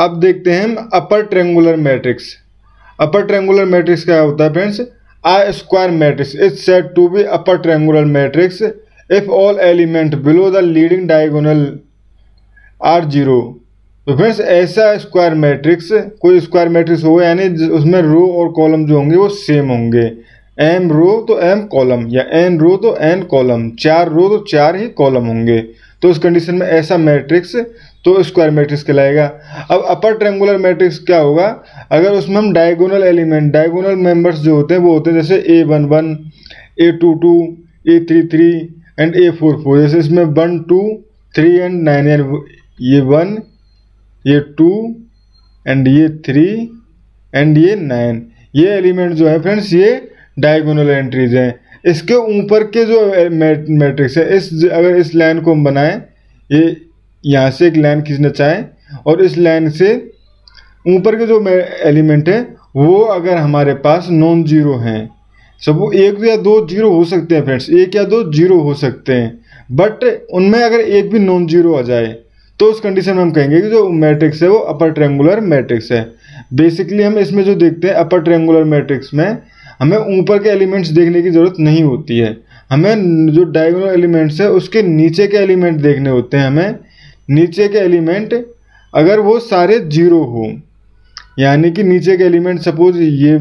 अब देखते हैं हम upper triangular matrix. Upper triangular matrix क्या होता है friends? Are square matrix is said to be upper triangular matrix if all element below the leading diagonal are zero. तो friends ऐसा स्क्वायर मैट्रिक्स, कोई स्क्वायर मैट्रिक्स होगा यानी उसमें रो और कॉलम जो होंगे वो सेम होंगे, एम रो तो एम कॉलम या एन रो तो एन कॉलम, चार रो तो चार ही कॉलम होंगे। तो उस कंडीशन में ऐसा मैट्रिक्स तो स्क्वायर मैट्रिक्स कहलाएगा। अब अपर ट्रायंगुलर मैट्रिक्स क्या होगा? अगर उसमें हम डायगोनल एलिमेंट, डायगोनल मेंबर्स जो होते हैं वो होते हैं जैसे A11, A22, A33 and A44। जैसे इसमें 1, 2, 3 एंड 9 एंड ये 1, ये 2 एंड ये 3 एंड ये 9, ये एलिमेंट जो है फ्रेंड्स ये डायगोनल एंट्रीज हैं। इसके ऊपर के जो मैट्रिक्स है, इस अगर इस लाइन को हम बनाएं, ये यहाँ से एक लाइन खींचना चाहें और इस लाइन से ऊपर के जो एलिमेंट है वो अगर हमारे पास नॉन जीरो हैं, सब वो एक या दो जीरो हो सकते हैं फ्रेंड्स, एक या दो जीरो हो सकते हैं, बट उनमें अगर एक भी नॉन जीरो आ जाए तो उस कंडीशन में हम कहेंगे कि जो मैट्रिक्स है वो अपर ट्रायंगुलर मैट्रिक्स है। बेसिकली हम इसमें जो देखते हैं अपर ट्रायंगुलर मैट्रिक्स में हमें ऊपर के एलिमेंट्स देखने की ज़रूरत नहीं होती है, हमें जो डायगोनल एलिमेंट्स है उसके नीचे के एलिमेंट देखने होते हैं। हमें नीचे के एलिमेंट अगर वो सारे जीरो हो, यानी कि नीचे के एलिमेंट सपोज ये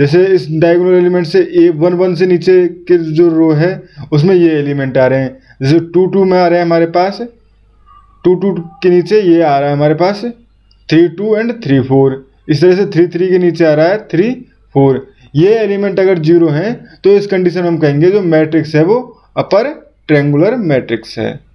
जैसे इस डायगोनल एलिमेंट से A11 से नीचे के जो रो है उसमें ये एलिमेंट आ रहे हैं, जैसे 22 में आ रहे हैं हमारे पास, 22 के नीचे ये आ रहा है हमारे पास 32 एंड 34, इस तरह से 33 के नीचे आ रहा है 34, ये एलिमेंट अगर जीरो हैं तो इस कंडीशन में हम कहेंगे जो मैट्रिक्स है वो अपर ट्रायंगुलर मैट्रिक्स है।